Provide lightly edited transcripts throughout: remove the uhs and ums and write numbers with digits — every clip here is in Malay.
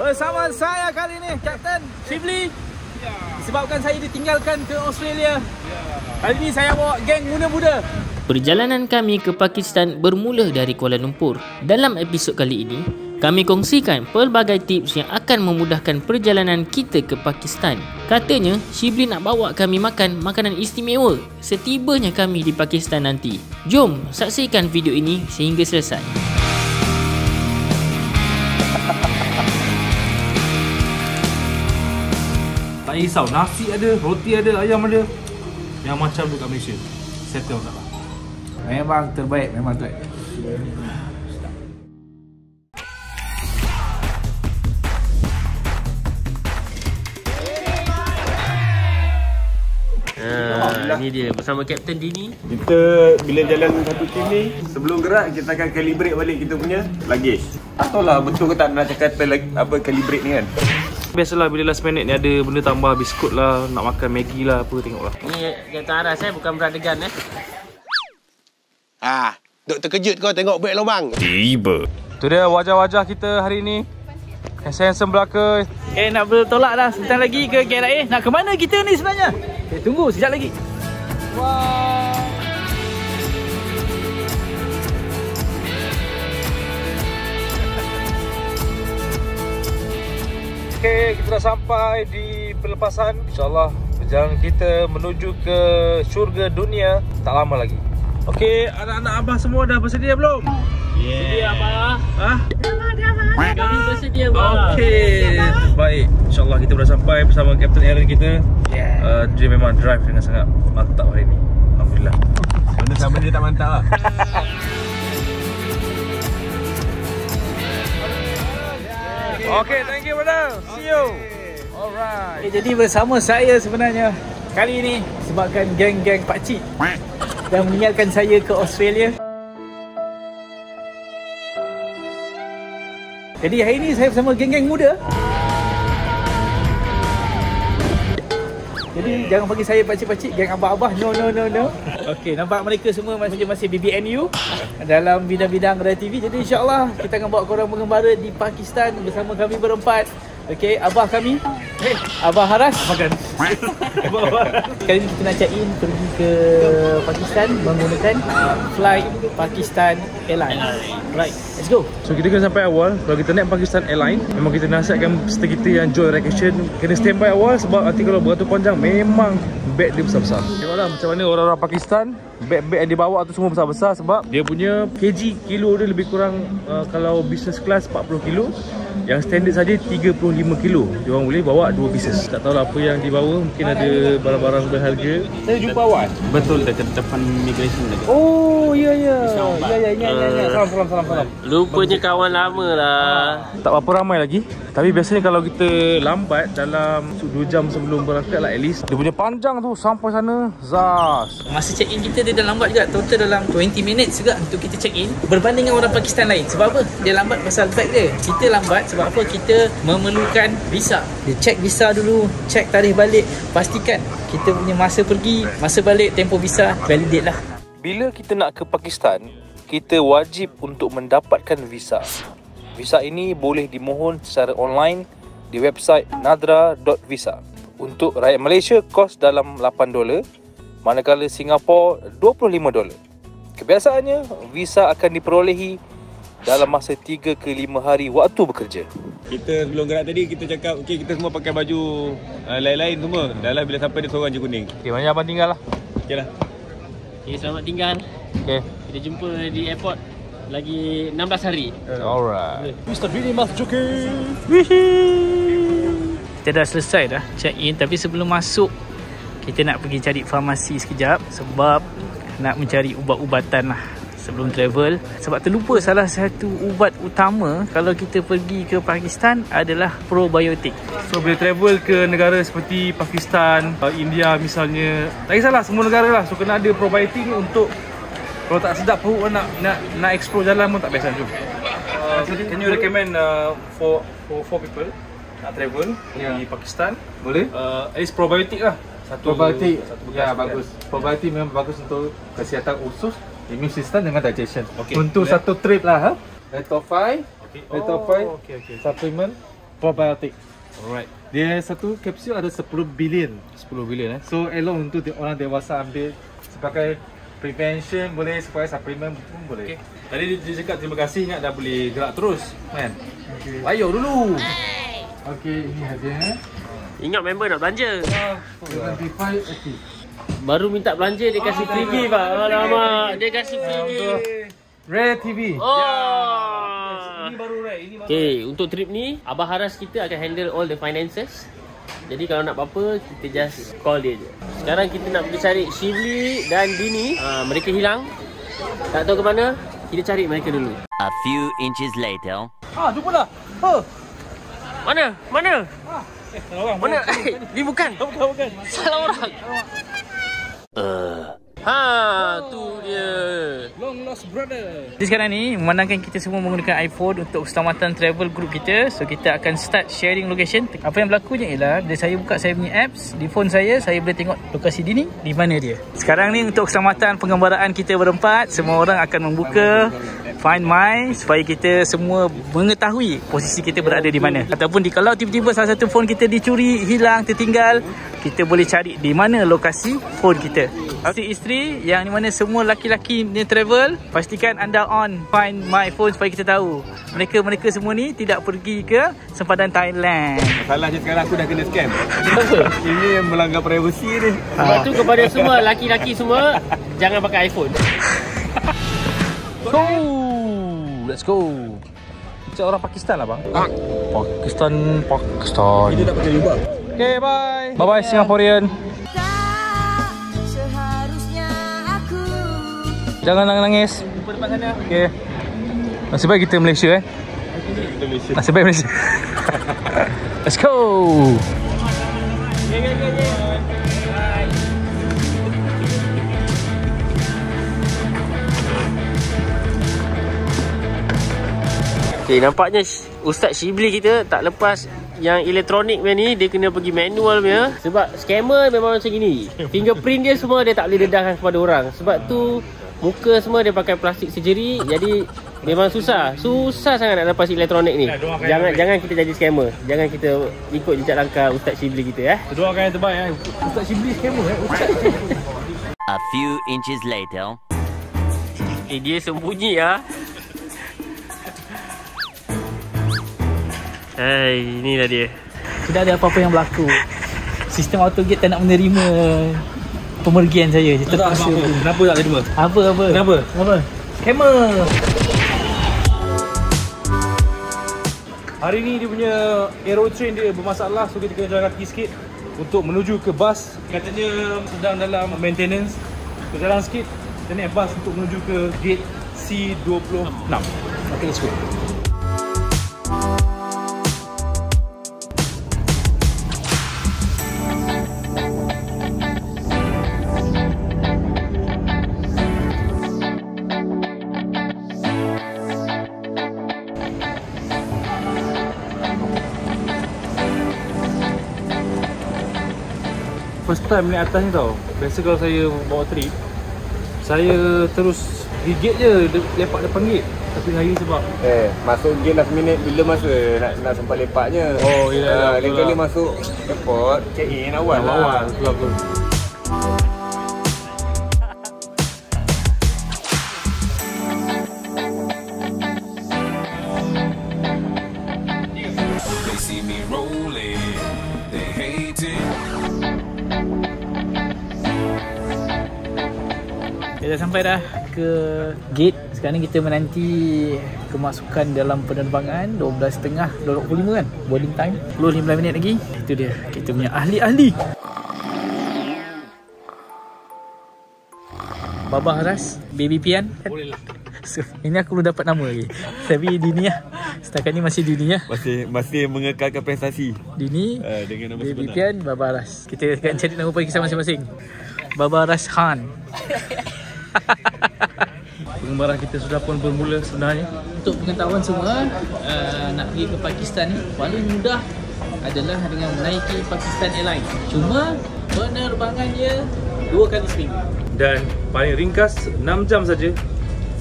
Bersama saya kali ini Kapten Shibli. Disebabkan saya ditinggalkan ke Australia, kali ini saya bawa geng muda-muda. Perjalanan kami ke Pakistan bermula dari Kuala Lumpur. Dalam episod kali ini, kami kongsikan pelbagai tips yang akan memudahkan perjalanan kita ke Pakistan. Katanya, Shibli nak bawa kami makan makanan istimewa setibanya kami di Pakistan nanti. Jom saksikan video ini sehingga selesai. Tak risau, nasi ada, roti ada, ayam ada. Yang macam tu kat Malaysia. Settle tak lah. Memang terbaik, memang terbaik. Ini dia bersama Captain Dini. Kita bila jalan satu tim ni, sebelum gerak kita akan calibrate balik kita punya luggage. Tak tahulah betul ke tak nak cakap apa calibrate ni kan. Biasalah bila last minute ni ada benda tambah, biskut lah, nak makan Maggi lah, apa tengoklah. Ni Captain Aras bukan Bradagan eh. Ah, duk terkejut kau tengok buat lubang. Tiba. Tu dia wajah-wajah kita hari ni. Handsome belaka. Nak bertolak dah sebentar lagi ke KLIA. Nak ke mana kita ni sebenarnya? Tunggu sekejap lagi. Wow. Okay, kita dah sampai di pelepasan. InsyaAllah perjalanan kita menuju ke syurga dunia tak lama lagi. Okay, anak-anak abah semua dah bersedia belum? Yeah. Bersedia abah. Hah? Kami bersedia abah. Okay, baik. InsyaAllah kita dah sampai bersama Captain Alan kita. Dia memang drive dengan sangat mantap hari ni. Alhamdulillah. Benda-benda dia tak mantap lah. Okay, thank you brother. See you. Alright. Okay, jadi bersama saya sebenarnya kali ini sebabkan geng-geng pakcik yang mengingatkan saya ke Australia. Jadi hari ini saya bersama geng-geng muda. Jadi jangan bagi saya pakcik-pakcik, geng abah-abah. No, no, no, no. Okey, nampak mereka semua masih BBNU dalam bidang-bidang radio TV. Jadi insyaAllah kita akan bawa korang mengembara di Pakistan bersama kami berempat. Okey, abah kami. Abah Haras. Makan. Abah Haras. Kali ini kita nak check-in pergi ke Pakistan menggunakan flight Pakistan Airlines. Right, let's go. So kita kena sampai awal. Kalau kita naik Pakistan Airlines, memang kita nasihatkan setiap kita yang join reaction kena standby awal, sebab nanti kalau beratur panjang memang beg dia besar-besar. Tengoklah macam mana orang-orang Pakistan, beg-beg yang dibawa tu semua besar-besar, sebab dia punya kg kilo dia lebih kurang kalau business class 40 kilo, yang standard saja 35 kilo. Diorang boleh bawa 2 pieces. Tak tahulah apa yang dibawa, mungkin ada barang-barang berharga. Saya jumpa awak. Betul, depan migration dekat. Oh, ya ya. Ya. Salam. Lupanya kawan lama lah. Tak berapa ramai lagi. Tapi biasanya kalau kita lambat dalam 2 jam sebelum berangkat lah at least. Dia punya panjang tu sampai sana. Zas. Masa check-in kita dia dah lambat juga. Total dalam 20 minutes juga untuk kita check-in. Berbanding dengan orang Pakistan lain. Sebab apa? Dia lambat pasal flight dia. Kita lambat sebab apa? Kita memerlukan visa. Dia check visa dulu, check tarikh balik, pastikan kita punya masa pergi, masa balik, tempoh visa validate lah. Bila kita nak ke Pakistan, kita wajib untuk mendapatkan visa. Visa ini boleh dimohon secara online di website nadra.visa. Untuk rakyat Malaysia, kos dalam $8, manakala Singapura $25. Kebiasaannya, visa akan diperolehi dalam masa 3 ke 5 hari waktu bekerja. Kita sebelum gerak tadi kita cakap okey, kita semua pakai baju lain-lain semua. Dah lah bila sampai dia seorang je kuning. Okey, banyak abang tinggal lah. Okeylah. Okey, selamat tinggal. Okey. Kita jumpa di airport lagi 16 hari. Alright. Mr. Billy Masjuki. Kita dah selesai dah check-in, tapi sebelum masuk kita nak pergi cari farmasi sekejap sebab nak mencari ubat-ubatan lah. Sebelum travel, sebab terlupa salah satu ubat utama kalau kita pergi ke Pakistan adalah probiotik. So bila travel ke negara seperti Pakistan, India misalnya, tak kisahlah semua negara lah, so kena ada probiotik ni untuk kalau tak sedap perut nak explore jalan pun tak biasa. Jom, can you recommend for people nak travel di Pakistan? Boleh, at least probiotik lah. Probiotik ya, bagus. Probiotik memang bagus untuk kesihatan usus, immune system dengan digestion. Okay. Untuk satu trip lah. Reto-fai. Reto-fai supplement probiotic. Alright. Dia satu kapsul ada 10 bilion. 10 bilion eh. So elok untuk orang dewasa ambil sebagai prevention boleh, supaya suplemen pun boleh. Okay. Tadi dia cakap terima kasih, ingat dah boleh gerak terus kan. Okay. Bayar dulu. Hey. Okey, ini hadiah. Ingat member nak belanja. Baru minta belanja dia kasih free gift ah. Alamak, dia kasih free gift. Rare TV. Oh. Yeah. Ini baru rare, ini baru. Okey, untuk trip ni Abah Haras kita akan handle all the finances. Jadi kalau nak apa-apa, kita just call dia je. Sekarang kita nak pergi cari Shibli dan Dini. Mereka hilang. Tak tahu ke mana. Kita cari mereka dulu. A few inches later. Ah, jumpa dah. Oh. Mana? Mana? Ah, salah orang. Mana? Ni bukan. Bukan. Salah orang. Tu dia. Long lost brother. Jadi sekarang ni memandangkan kita semua menggunakan iPhone untuk keselamatan travel group kita, so kita akan start sharing location. Apa yang berlakunya ialah bila saya buka saya punya apps di phone saya, saya boleh tengok lokasi Dini di mana dia. Sekarang ni untuk keselamatan pengembaraan kita berempat, semua orang akan membuka Find My supaya kita semua mengetahui posisi kita berada di mana. Ataupun kalau tiba-tiba salah satu phone kita dicuri, hilang, tertinggal, kita boleh cari di mana lokasi phone kita. Isteri-isteri yang di mana semua laki-laki ni travel, pastikan anda on Find My phone supaya kita tahu mereka semua ni tidak pergi ke sempadan Thailand. Masalahnya sekarang aku dah kena scam. Ini yang melanggar privasi ni. Sebab tu kepada semua laki-laki semua jangan pakai iPhone. So, let's go. Macam orang Pakistan lah bang. Pakistan. Kita tak pakai jubah. Okay, bye. Bye-bye Singaporean. Jangan nangis. Jumpa depan sana. Okay. Nasib baik kita Malaysia eh. Nasib baik Malaysia. Let's go. Okay. Okay, nampaknya Ustaz Shibli kita tak lepas yang elektronik punya ni. Dia kena pergi manual punya. Sebab scammer memang macam gini. Fingerprint dia semua dia tak boleh dedahkan kepada orang. Sebab tu muka semua dia pakai plastik surgery. Jadi memang susah. Susah sangat nak lepas elektronik ni. Jangan kita jadi scammer. Jangan kita ikut jejak langkah Ustaz Shibli kita. Doakan yang terbaik eh. Ustaz Shibli scammer eh. A few inches later. Dia sembunyi ah. Hai, inilah dia. Tidak ada apa-apa yang berlaku. Sistem Autogate tak nak menerima pemergian saya. Dia terpaksa. Kenapa tak terima? Apa? Kenapa? Scammer. Hari ni dia punya aerotrain dia bermasalah. So kita kena jalan kaki sikit untuk menuju ke bas. Katanya sedang dalam maintenance. Kita jalan sikit. Kita naik bas untuk menuju ke gate C26. Okay, let's go. First time naik atas ni tau. Biasa kalau saya bawa trip, saya terus di gate je, lepak depan gate. Tapi hari ni sebab masuk gate last minute, bila masa nak sempat lepaknya. Oh ya, lain kali masuk airport, check in awal. Betul. Dah sampai dah ke gate. Sekarang kita menanti kemasukan dalam penerbangan 12.30, 12.45 kan? Boarding time 10-15 minit lagi. Itu dia, kita punya ahli-ahli Baba Haras, Baby Pian. Boleh lah. So, ini aku belum dapat nama lagi. Tapi Dini lah. Setakat ni masih Dini lah. Masih mengekalkan prestasi Dini, dengan nama Baby sebenar. Pian, Baba Haras. Kita akan cari nama bagi kita masing-masing. Baba Aras Khan. Pengembara kita sudah pun bermula sebenarnya. Untuk pengetahuan semua, nak pergi ke Pakistan ni paling mudah adalah dengan menaiki Pakistan Airlines. Cuma penerbangannya 2 kali seminggu. Dan paling ringkas 6 jam saja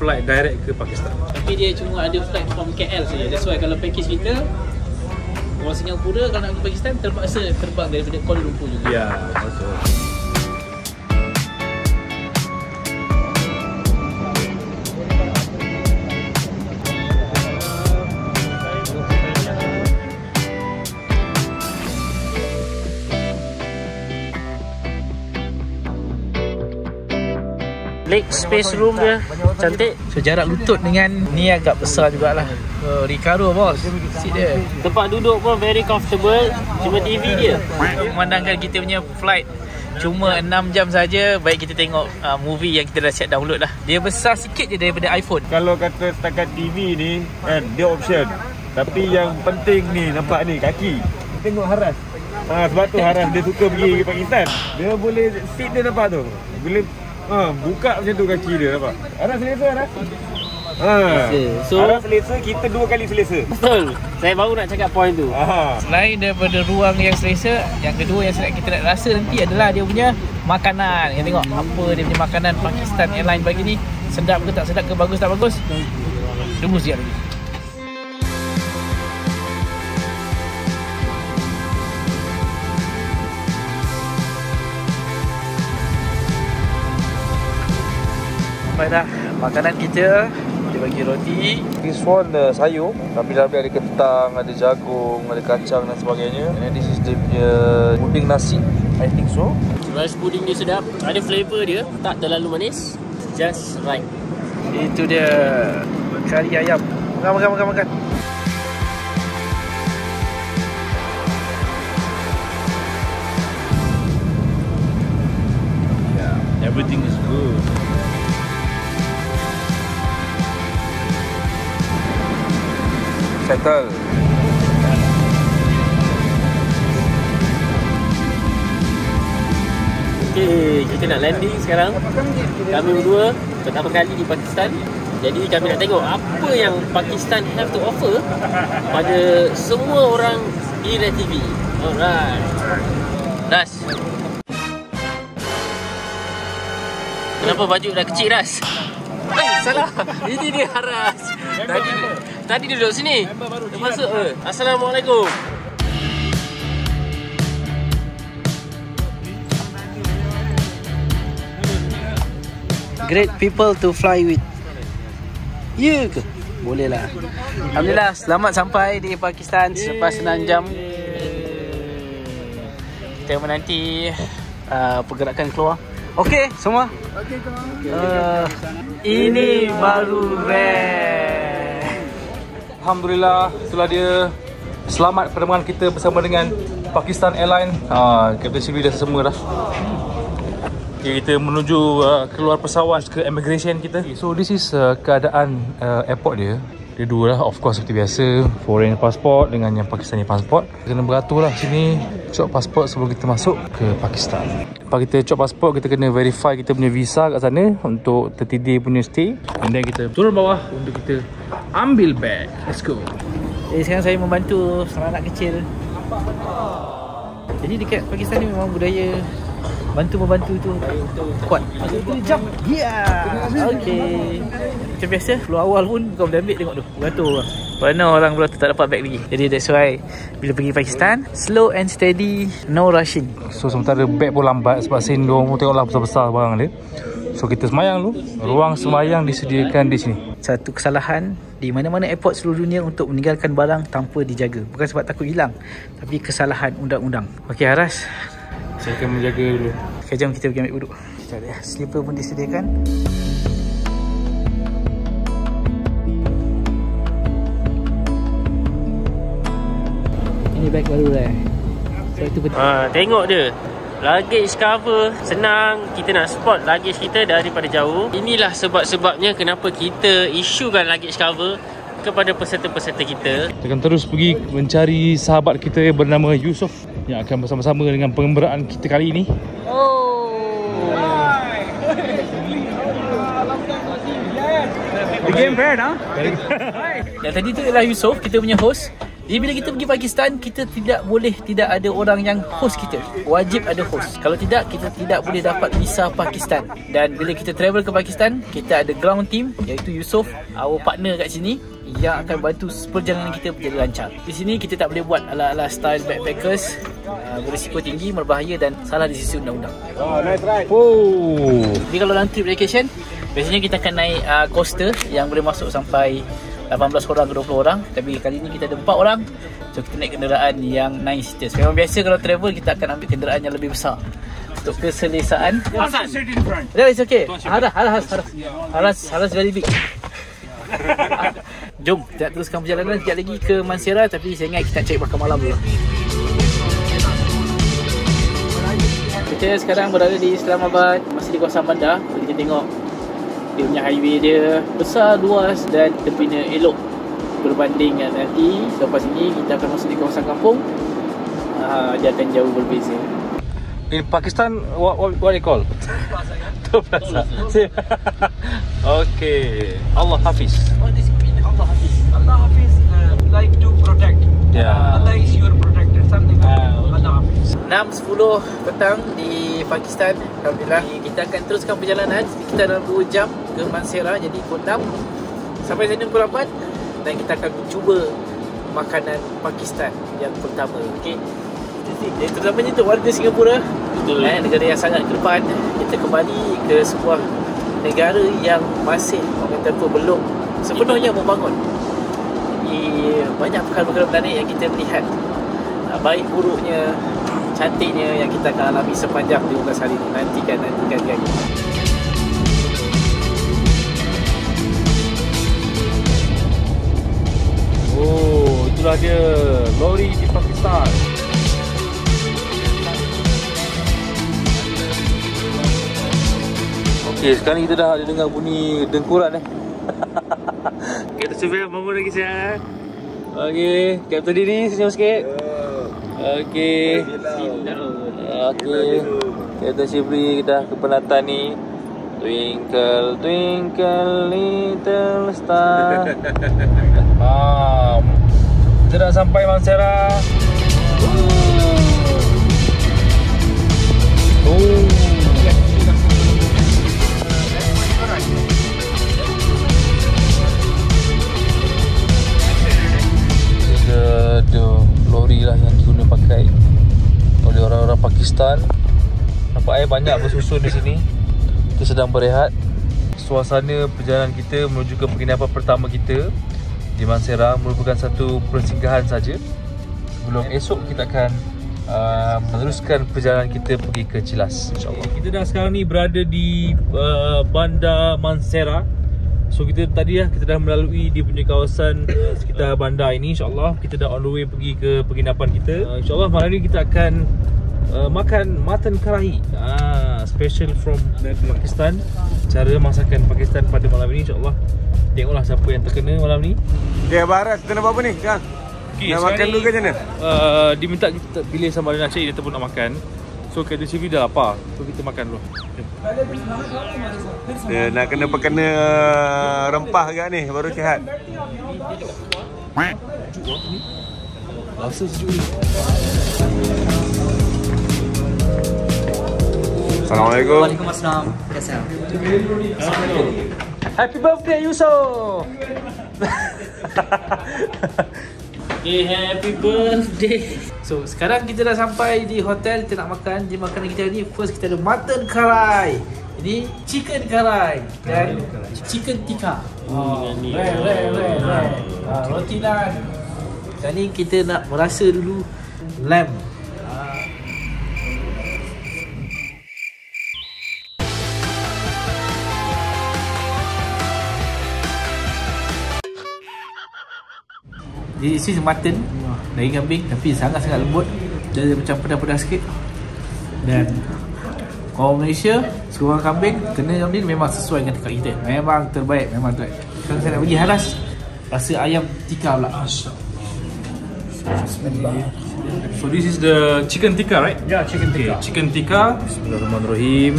flight direct ke Pakistan. Tapi dia cuma ada flight from KL saja. That's why kalau package kita orang Singapura kalau nak pergi Pakistan terpaksa terbang daripada Kuala Lumpur juga. Ya, betul. Leg space room dia cantik. So jarak lutut dengan ni agak besar jugalah. Recaro bos, seat dia. Tempat duduk pun very comfortable. Cuma TV dia memandangkan kita punya flight cuma 6 jam saja. Baik kita tengok movie yang kita dah siap download lah. Dia besar sikit je daripada iPhone. Kalau kata setakat TV ni kan, dia option. Tapi yang penting ni, nampak ni kaki. Tengok Haras. Sebab tu Haras dia suka pergi Pakistan. Dia boleh, seat dia nampak tu, boleh buka macam tu kaki dia, nampak? Aras selesa, Aras? So, Aras selesa, kita dua kali selesa. Betul, saya baru nak cakap point tu. Selain daripada ruang yang selesa, yang kedua yang kita nak rasa nanti adalah dia punya makanan. Kita tengok apa dia punya makanan Pakistan Airlines pagi ni. Sedap ke tak sedap ke, bagus tak bagus. Tunggu siap lagi. Baiklah, makanan kita, dia bagi roti. This one sayur, ramai-ramai ada kentang, ada jagung, ada kacang dan sebagainya. And this is the puding nasi, I think so. Rice puding dia sedap, ada flavour dia, tak terlalu manis, just right. Itu dia, kari ayam. Makan. Yeah, everything is good. Settle. Okay, kita nak landing sekarang. Kami berdua pertama kali di Pakistan. Jadi kami nak tengok apa yang Pakistan have to offer pada semua orang di RTV. Alright, Ras, kenapa baju dah kecil, Ras? Salah, ini dia Haras. Tadi dia duduk sini. Masuk. Assalamualaikum. Great people to fly with. Ya ke? Boleh lah. Alhamdulillah, selamat sampai di Pakistan selepas 6 jam. Kita menanti pergerakan keluar. Okey semua. Okey kawan. Ini baru rare. Alhamdulillah, itulah dia selamat pertemuan kita bersama dengan Pakistan Airlines. Kapten Shibli dah semua dah. Okay, kita menuju keluar pesawat ke immigration kita. So this is keadaan airport dia. Dia dua lah, of course seperti biasa, foreign passport dengan yang Pakistani passport. Kena beratur lah sini, cop passport sebelum kita masuk ke Pakistan. Lepas kita cop passport, kita kena verify kita punya visa kat sana untuk 30 day punya stay. And then kita turun bawah untuk kita ambil bag. Let's go. Jadi sekarang saya membantu seorang anak kecil. Jadi dekat Pakistan ni memang budaya bantu-membantu tu kuat. Boleh jump. Yeah. Okay. Macam biasa, keluar awal pun kau boleh ambil, tengok tu. Beratur lah. Pernah orang pula tak dapat bag lagi. Jadi that's why bila pergi Pakistan, slow and steady, no rushing. So sementara bag pun lambat sebab sin diorang pun tengoklah besar-besar barang dia. So kita semayang dulu. Ruang semayang disediakan di sini. Satu kesalahan di mana-mana airport seluruh dunia untuk meninggalkan barang tanpa dijaga. Bukan sebab takut hilang, tapi kesalahan undang-undang. Okey Haras, saya akan menjaga dulu. Okay, jom kita pergi ambil uduk. Slipper pun disediakan. Ini bag baru lah. Tengok dia, luggage cover. Senang kita nak spot luggage kita daripada jauh. Inilah sebab-sebabnya kenapa kita issuekan luggage cover kepada peserta-peserta kita. Kita akan terus pergi mencari sahabat kita yang bernama Yusuf yang akan bersama-sama dengan pengembaraan kita kali ini. The game fair, huh? Yang tadi tu ialah Yusuf, kita punya host. Bila kita pergi Pakistan, kita tidak boleh tidak ada orang yang host kita. Wajib ada host. Kalau tidak, kita tidak boleh dapat visa Pakistan. Dan bila kita travel ke Pakistan, kita ada ground team, iaitu Yusuf, our partner kat sini, yang akan bantu perjalanan kita berjalan lancar. Di sini kita tak boleh buat ala-ala style backpackers, berisiko tinggi, berbahaya dan salah di sisi undang-undang. Oh, nice ride. Oh. Jadi kalau dalam trip vacation, biasanya kita akan naik coaster yang boleh masuk sampai 18 orang ke 20 orang. Tapi kali ni kita ada 4 orang. So kita naik kenderaan yang 9 seater. Memang biasa kalau travel kita akan ambil kenderaan yang lebih besar untuk keselesaan. Hasan, sit in front. No, it's okay. Haras very big. Jom, kita teruskan perjalanan sekejap lagi ke Mansehra. Tapi saya ingat kita nak cari makan malam dulu. Kita sekarang berada di Islamabad, masih di kawasan bandar. Kita tengok dia punya highway dia besar, luas dan tepinya elok berbanding dengan nanti selepas ini kita akan masuk di kawasan kampung. Dia akan jauh berbeza. In Pakistan, what they call? Terpaksa. Okay. Allah Hafiz. What does it mean, Allah Hafiz? Allah Hafiz like to protect. Yeah. Allah is your protector. Something like Allah Hafiz. 6.10 petang di Pakistan. Alhamdulillah. Kita akan teruskan perjalanan. Kita dalam 2 jam ke Mansehra. Jadi pukul 6 sampai sana pukul 8. Dan kita akan cuba makanan Pakistan yang pertama. Okay. Jadi terutamanya untuk warga Singapura, negara yang sangat ke depan. Kita kembali ke sebuah negara yang masih, orang kata apa, belum sepenuhnya membangun. Banyak perkara-perkara menarik yang kita melihat, baik buruknya, cantiknya, yang kita akan alami sepanjang 15 hari. Nantikan guys. Oh, itulah dia lori di Pakistan. Okay, sekarang kita dah ada dengar bunyi dengkuran. Kita cuba bangun lagi siang. Okay, Captain Dini senyum sikit. Okay, okay. Captain Shibli dah ke penatan ni. Twinkle, twinkle, little star. Kita dah sampai Mansehra. Oh. Ada lori lah yang diguna pakai oleh orang-orang Pakistan. Nampak banyak bersusun di sini. Kita sedang berehat. Suasana perjalanan kita menuju ke penginapan pertama kita di Mansehra merupakan satu persinggahan saja. Sebelum esok kita akan meneruskan perjalanan kita pergi ke Cilas, insya-Allah. Okay, kita dah sekarang ni berada di bandar Mansehra. So kita tadi lah, kita dah melalui dia punya kawasan sekitar bandar ini. InsyaAllah kita dah on the way pergi ke penginapan kita. InsyaAllah malam ni kita akan makan mutton karahi, special from Pakistan. Cara masakan Pakistan pada malam ini, InsyaAllah. Tengoklah siapa yang terkena malam ni. Okay, Abah Haras, terkena apa-apa ni? Sekarang okay, nak makan dulu ke macam mana? Dia minta kita pilih sambal nasi, dia pun nak makan. So kita CV dah lapar, so kita makan dulu. Dia nak kena perkena rempah agak ni baru sihat. Rasa sejuk ni. Assalamualaikum. Waalaikumsalam. Happy birthday Yusuf. Okay, happy birthday. So sekarang kita dah sampai di hotel. Kita nak makan. Jadi makanan kita ni, first kita ada mutton karai. Ini chicken karai dan chicken tikka. Roti naan. Kali ni kita nak merasa dulu lamb. This is mutton, daging kambing, tapi sangat-sangat lembut. Dia macam pedas-pedas sikit. Dan orang Malaysia suka kambing, kena yang ni memang sesuai dengan tekad kita. Memang terbaik, memang terbaik. Sekarang saya nak bagi Haras rasa ayam tikka pula. Bismillahirrahmanirrahim. So this is the chicken tikka, right? Yeah, chicken tikka. Okay, chicken tikka. Bismillahirrahmanirrahim.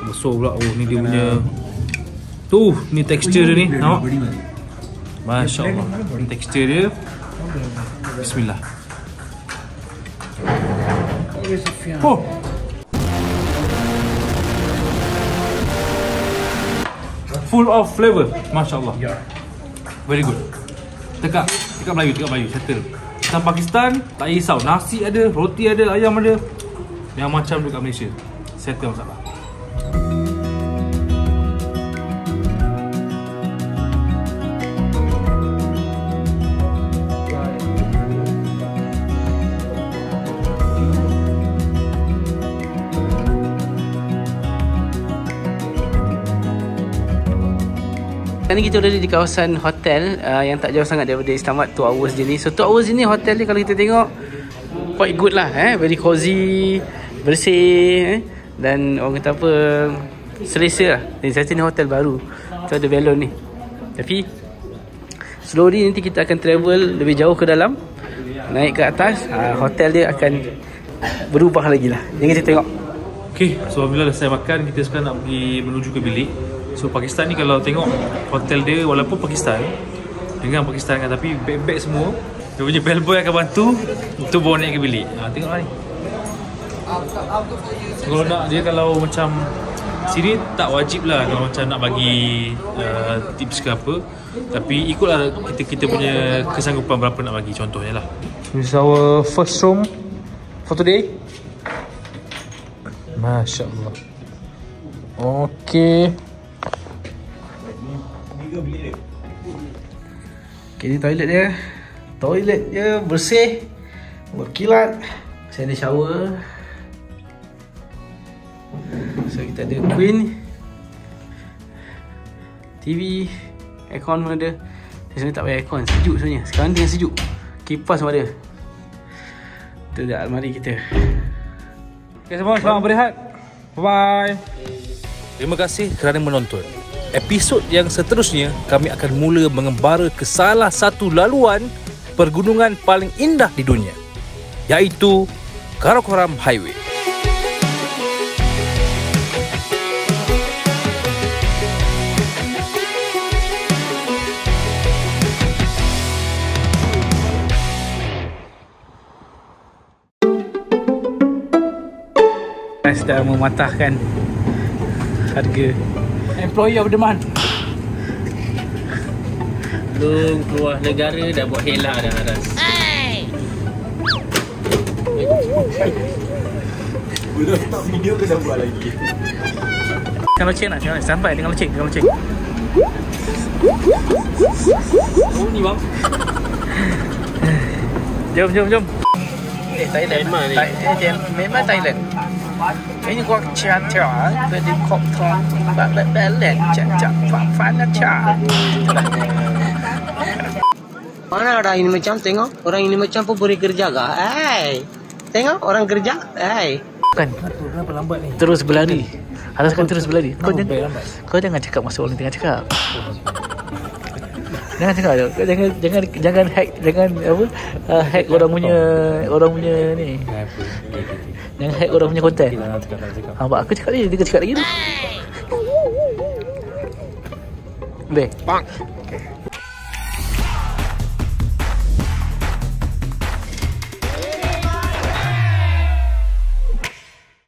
Besar pula. Oh, ni dia punya. Ni tekstur dia ni, nampak? Masya Allah. Tekstur dia. Bismillah. Oh. Full of flavor. Masya Allah. Very good. Tekak Melayu, tekak Melayu. Settle. Pasal Pakistan, tak risau. Nasi ada, roti ada, ayam ada. Yang macam dekat Malaysia. Settle masalah. Sekarang ni kita berada di kawasan hotel yang tak jauh sangat daripada Islamabad, 2 hours je ni. So 2 hours je ni hotel dia kalau kita tengok quite good lah, very cozy, bersih, dan orang kata apa, selesa lah. Dan saya ni hotel baru, tu ada balon ni. Tapi slowly nanti kita akan travel lebih jauh ke dalam, naik ke atas, hotel dia akan berubah lagi lah. Jangan kita tengok. Okay, so bila saya makan, kita sekarang nak pergi menuju ke bilik. So Pakistan ni kalau tengok hotel dia, walaupun Pakistan dengan Pakistan kan, tapi beg-beg semua. Dia punya bellboy akan bantu untuk bawa naik ke bilik. Tengoklah ni. Kalau nak dia kalau macam sini tak wajib lah kalau macam nak bagi tips ke apa. Tapi ikutlah kita punya kesanggupan berapa nak bagi contohnya lah. This is our first room for today. Masya Allah. Okay. Okay, ni toilet dia. Toilet dia bersih, berkilat. Saya ada shower. So kita ada queen, TV, aircon pun ada. Di sini tak payah aircon, sejuk sebenarnya. Sekarang tengah sejuk. Kipas pun ada. Itu dah almari kita. Okay semua, selamat berehat. Bye. Terima kasih kerana menonton. Episod yang seterusnya, kami akan mula mengembara ke salah satu laluan pergunungan paling indah di dunia, iaitu Karakoram Highway. Saya sedang mematahkan harga employee of the month. Belum keluar negara dah buat hela dah Haras. Hey. Belum tak video ke dah buat lagi. Kalau cek nak tengok sampai dengan loceng, dengan loceng. Oh ni bang. Jom. Thailand. Memang Thailand. Ini gua chat chat, jadi kok kong balance cak fan. Mana orang ini macam tengok, orang ini macam pemberi kerja ke? Tengok orang kerja. Bukan. Kenapa lambat ni? Terus berlari. Haruskan terus berlari. Kau jangan cakap masuk orang tengah cakap. Jangan hack, jangan apa? Hack orang punya ni. Jangan hack orang punya konten. Abang aku cakap ni, dia cakap lagi tu. Bang.